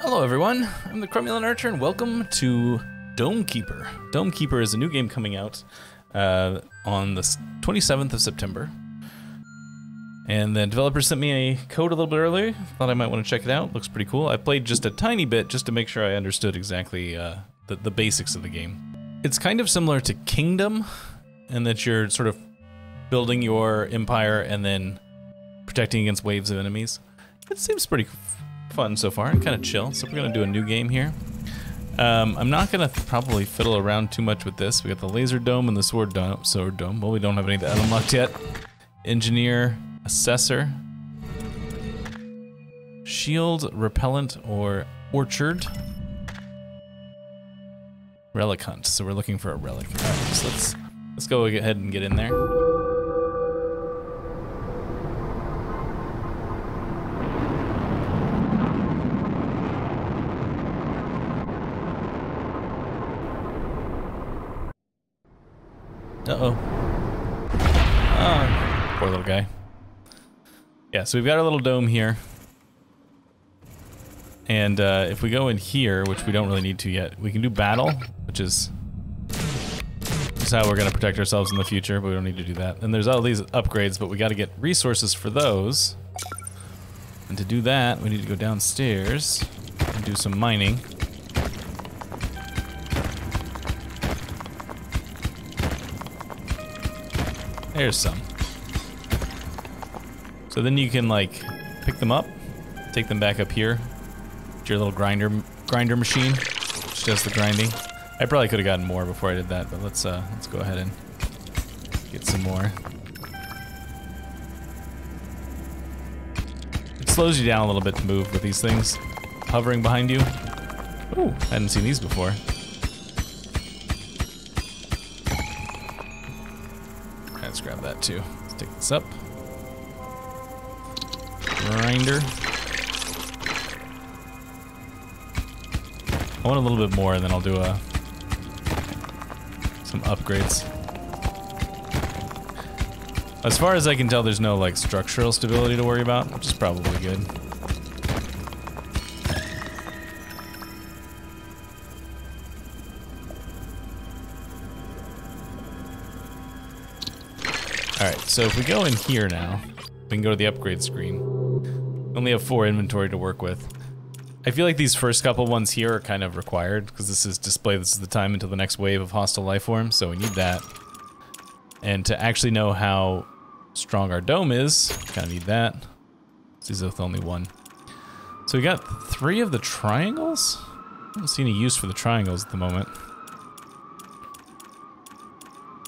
Hello everyone, I'm the Cromulent Archer and welcome to Dome Keeper. Dome Keeper is a new game coming out on the 27th of September. And the developer sent me a code a little bit early. Thought I might want to check it out, looks pretty cool. I played just a tiny bit just to make sure I understood exactly the basics of the game. It's kind of similar to Kingdom in that you're sort of building your empire and then protecting against waves of enemies. It seems pretty fun so far and kind of chill, so we're gonna do a new game here. I'm not gonna probably fiddle around too much with this. We got the laser dome and the sword dome. Well, we don't have any of that unlocked yet. Engineer, assessor, shield, repellent, or orchard. Relic hunt, so we're looking for a relic. All right, so let's go ahead and get in there. Uh-oh. Oh, poor little guy. Yeah, so we've got our little dome here. And if we go in here, which we don't really need to yet, we can do battle, which is how we're gonna protect ourselves in the future, but we don't need to do that. And there's all these upgrades, but we gotta get resources for those. And to do that, we need to go downstairs and do some mining. There's some. So then you can like pick them up, take them back up here to your little grinder machine, which does the grinding. I probably could have gotten more before I did that, but let's go ahead and get some more. It slows you down a little bit to move with these things hovering behind you. Ooh, I hadn't seen these before. Let's grab that too. Let's take this up. Grinder. I want a little bit more and then I'll do some upgrades. As far as I can tell, there's no like structural stability to worry about, which is probably good. Alright, so if we go in here now, we can go to the upgrade screen. We only have 4 inventory to work with. I feel like these first couple ones here are kind of required, because this is the time until the next wave of hostile life forms, so we need that. And to actually know how strong our dome is, kind of need that. This is with only 1. So we got 3 of the triangles? I don't see any use for the triangles at the moment.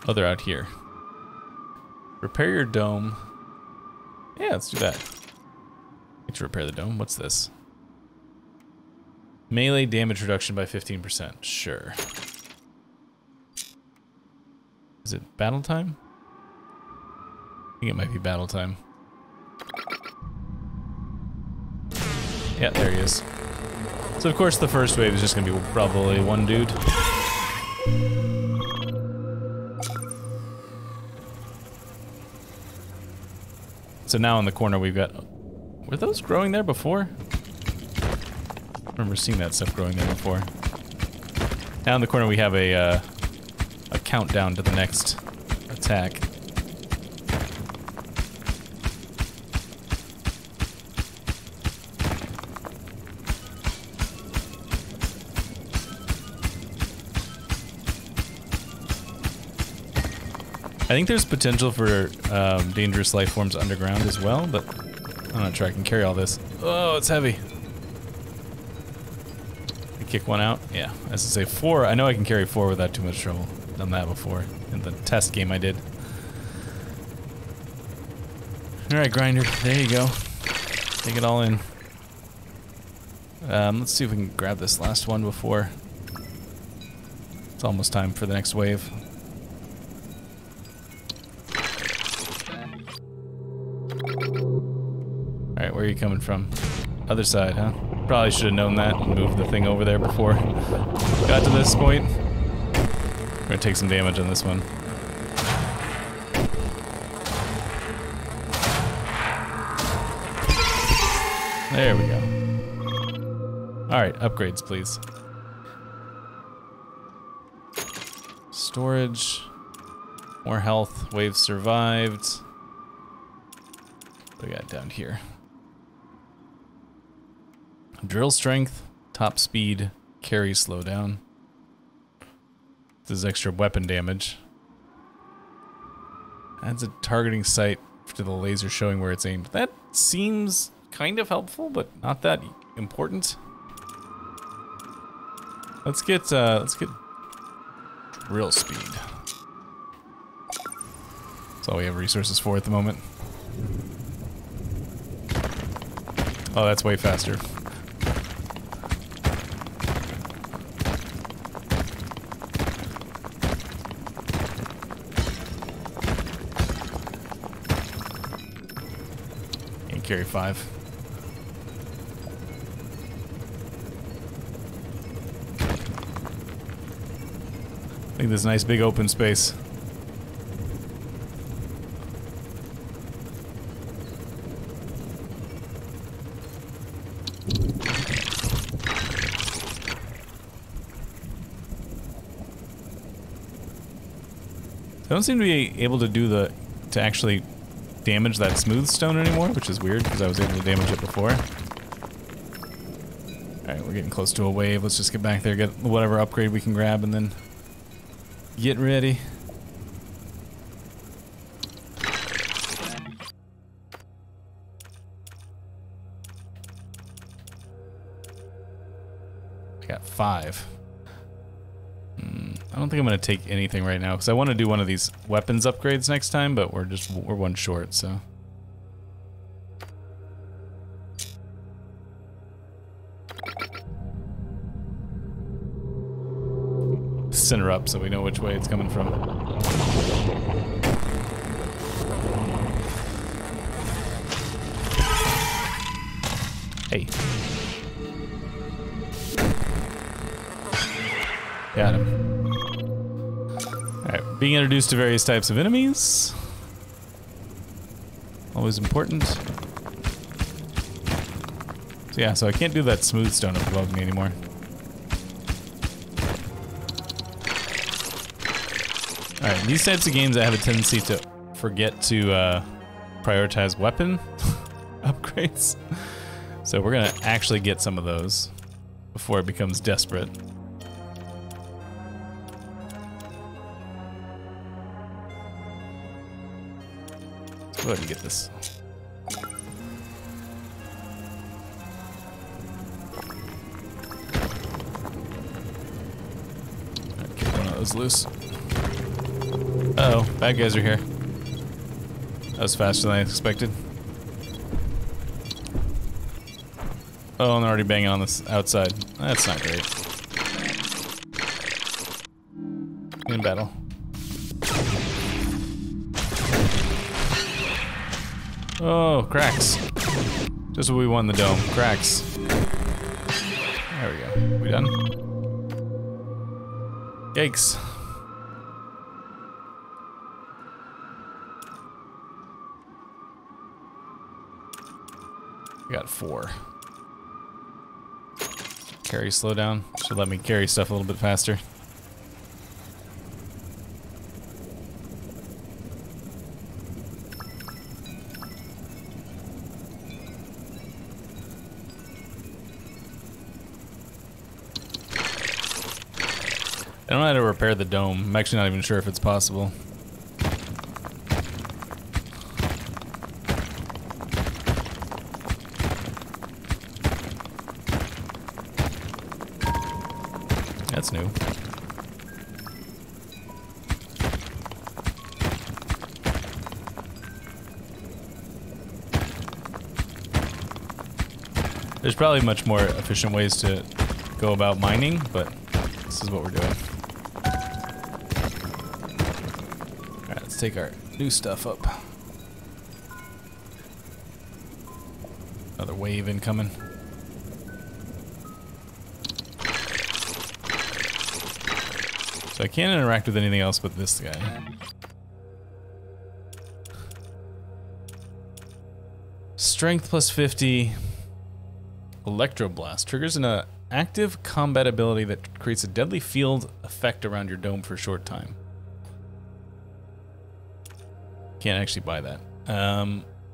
Oh, they're out here. Repair your dome. Yeah, let's do that. Need to repair the dome. What's this? Melee damage reduction by 15%. Sure. Is it battle time? I think it might be battle time. Yeah, there he is. So of course the first wave is just gonna be probably one dude. So now in the corner we've got, were those growing there before? I remember seeing that stuff growing there before. Now in the corner we have a countdown to the next attack. I think there's potential for dangerous life forms underground as well, but I'm not sure I can carry all this. Oh, it's heavy. I kick one out. Yeah, as I say, 4. I know I can carry 4 without too much trouble. I've done that before in the test game I did. All right, grinder. There you go. Take it all in. Let's see if we can grab this last one before. It's almost time for the next wave. Alright, where are you coming from? Other side, huh? Probably should have known that and moved the thing over there before got to this point. We're gonna take some damage on this one. There we go. Alright, upgrades, please. Storage. More health. Wave survived. What do we got down here? Drill strength. Top speed. Carry slowdown. This is extra weapon damage. Adds a targeting sight to the laser showing where it's aimed. That seems kind of helpful, but not that important. Let's get drill speed. That's all we have resources for at the moment. Oh, that's way faster. Carry 5. I think there's a nice big open space. I don't seem to be able to do the actually damage that smooth stone anymore, which is weird because I was able to damage it before. Alright, we're getting close to a wave. Let's just get back there, get whatever upgrade we can grab, and then get ready. I got 5. I don't think I'm going to take anything right now, because I want to do one of these weapons upgrades next time, but we're one short, so. Center up so we know which way it's coming from. Hey. Got him. Alright, being introduced to various types of enemies. Always important. So yeah, so I can't do that smooth stone above me anymore. Alright, these types of games I have a tendency to forget to prioritize weapon upgrades. So we're gonna actually get some of those before it becomes desperate. Go ahead and get this. Get one of those loose. Uh-oh, bad guys are here. That was faster than I expected. Oh, and they're already banging on this outside. That's not great. In battle. Oh, cracks. Just what we won the dome. Cracks. There we go. We done? Yikes. We got 4. Carry slowdown. Should let me carry stuff a little bit faster. I don't know how to repair the dome. I'm actually not even sure if it's possible. That's new. There's probably much more efficient ways to go about mining, but this is what we're doing. Take our new stuff up. Another wave incoming. So I can't interact with anything else but this guy. Strength plus 50. Electroblast. Triggers an active combat ability that creates a deadly field effect around your dome for a short time. Can't actually buy that.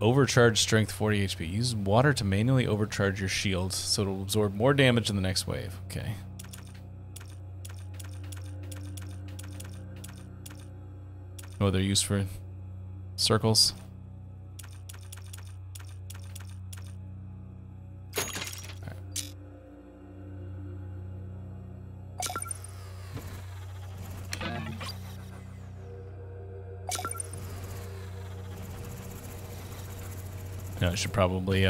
Overcharge strength 40 HP. Use water to manually overcharge your shields so it'll absorb more damage in the next wave. Okay. No other use for circles. All right. No, I should probably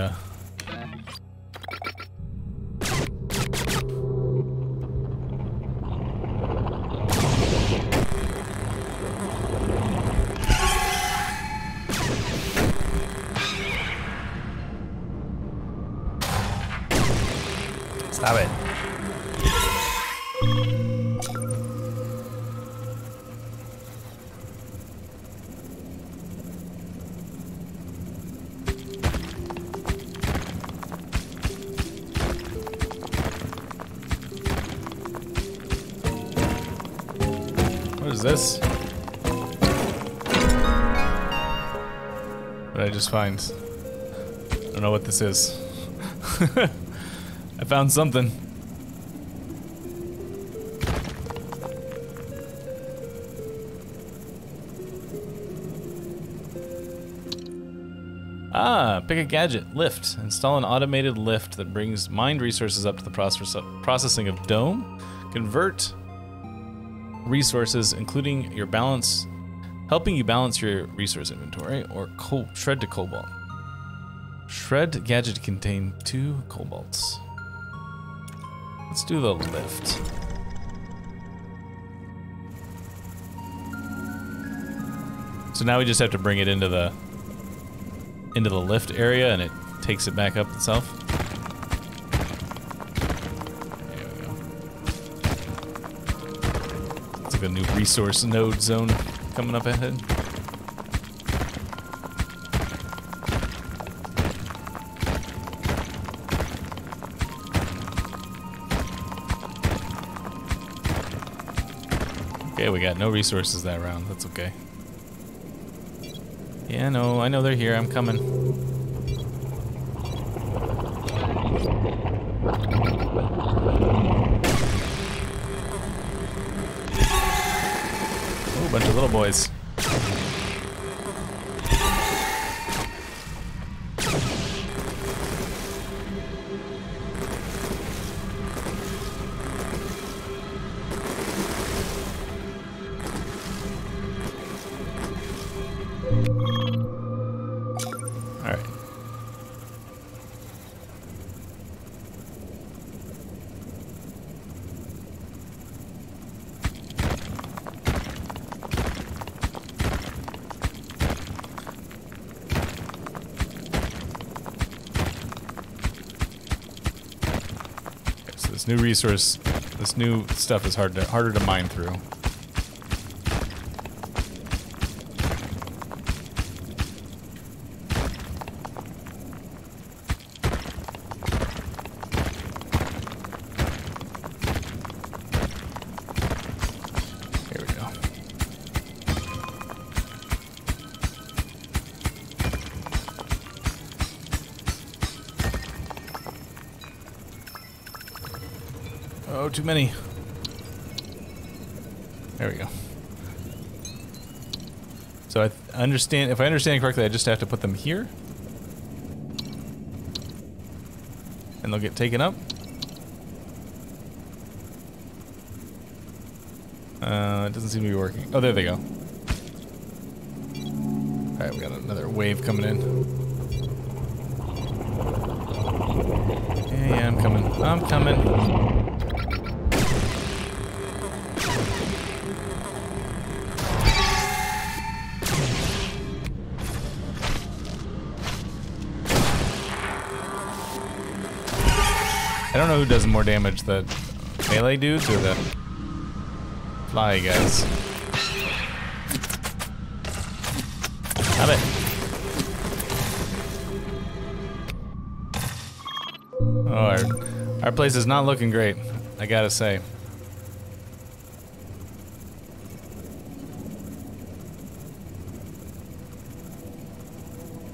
find. I don't know what this is. I found something. Ah, pick a gadget, lift. Install an automated lift that brings mined resources up to the processing of Dome. Convert resources, including your balance, helping you balance your resource inventory, or shred to cobalt. Shred gadget to contain 2 cobalts. Let's do the lift. So now we just have to bring it into the lift area, and it takes it back up itself. There we go. It's like a new resource node zone coming up ahead. Okay, we got no resources that round. That's okay. Yeah, no, I know they're here. I'm coming. Bunch of little boys. All right. New resource, this new stuff is harder to mine through. Here we go. Oh, too many. There we go. So I understand, if I understand correctly, I just have to put them here. And they'll get taken up. It doesn't seem to be working. Oh, there they go. Alright, we got another wave coming in. Yeah, yeah, I'm coming. I'm coming. I don't know who does more damage, the melee dudes or the fly guys. Stop it. Oh, Our place is not looking great, I gotta say.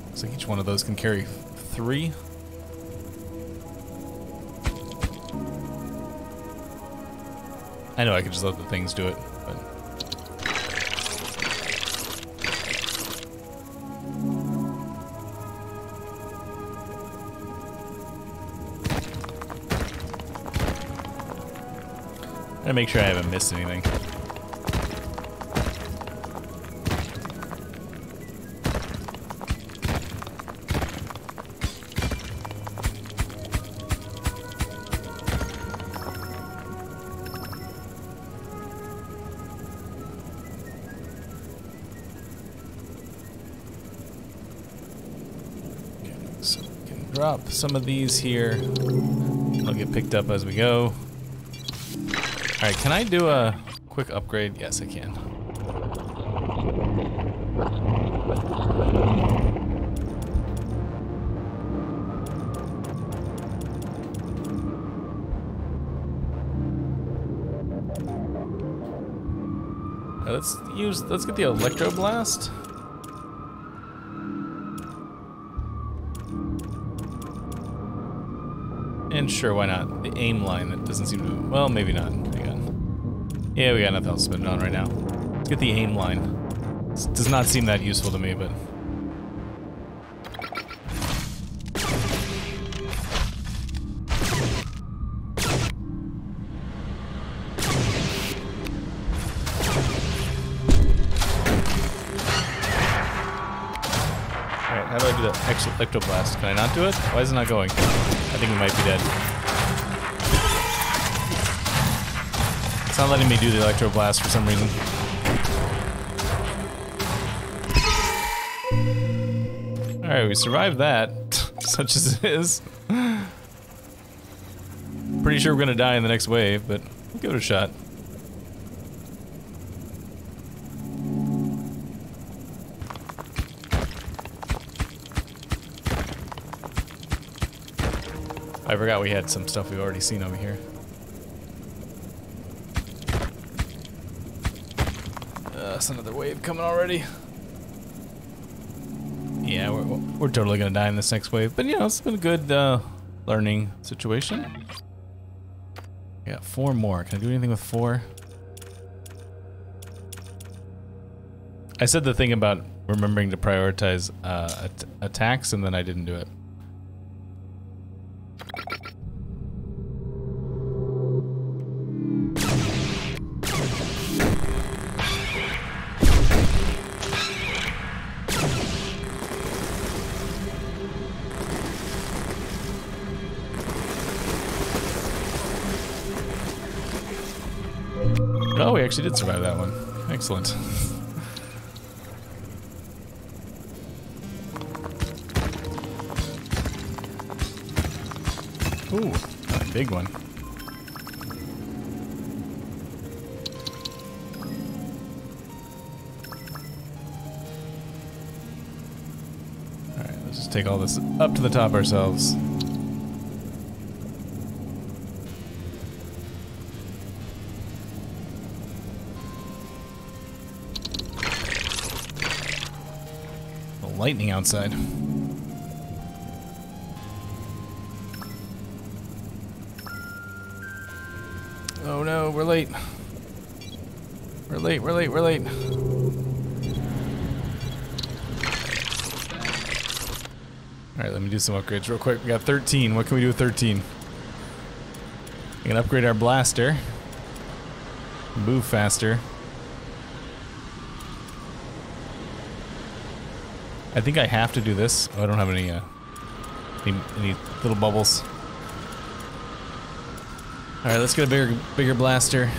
Looks like each one of those can carry 3. I know I could just let the things do it, but... I'm gonna make sure I haven't missed anything. Drop some of these here. They'll get picked up as we go. Alright, can I do a quick upgrade? Yes, I can. Now let's get the Electroblast. And sure, why not? The aim line, that doesn't seem to move. Well, maybe not. Hang on. Yeah, we got nothing else to spend it on right now. Let's get the aim line. This does not seem that useful to me, but... Alright, how do I do the extra Electroblast? Can I not do it? Why is it not going? I think we might be dead. It's not letting me do the Electroblast for some reason. Alright, we survived that, such as it is. Pretty sure we're gonna die in the next wave, but we'll give it a shot. I forgot we had some stuff we've already seen over here. That's another wave coming already. Yeah, we're totally gonna die in this next wave. But you know, it's been a good learning situation. I got 4 more. Can I do anything with 4? I said the thing about remembering to prioritize attacks, and then I didn't do it. Oh, we actually did survive that one. Excellent. Ooh, a big one. All right, let's just take all this up to the top ourselves. Lightning outside. Oh no, we're late. We're late, we're late, we're late. Alright, let me do some upgrades real quick. We got 13. What can we do with 13? We can upgrade our blaster. Move faster. I think I have to do this. Oh, I don't have any little bubbles. All right, let's get a bigger blaster.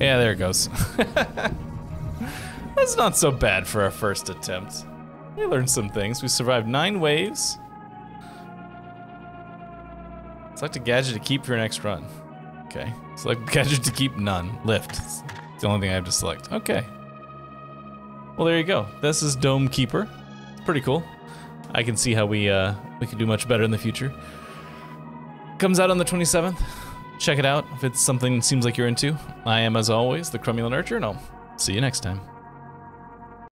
Yeah, there it goes. That's not so bad for our first attempt. We learned some things. We survived 9 waves. Select a gadget to keep for your next run. Okay. Select gadget to keep, none. Lift. It's the only thing I have to select. Okay. Well, there you go. This is Dome Keeper. It's pretty cool. I can see how we can do much better in the future. Comes out on the 27th. Check it out if it's something that seems like you're into. I am, as always, the Cromulent Archer, and I'll see you next time.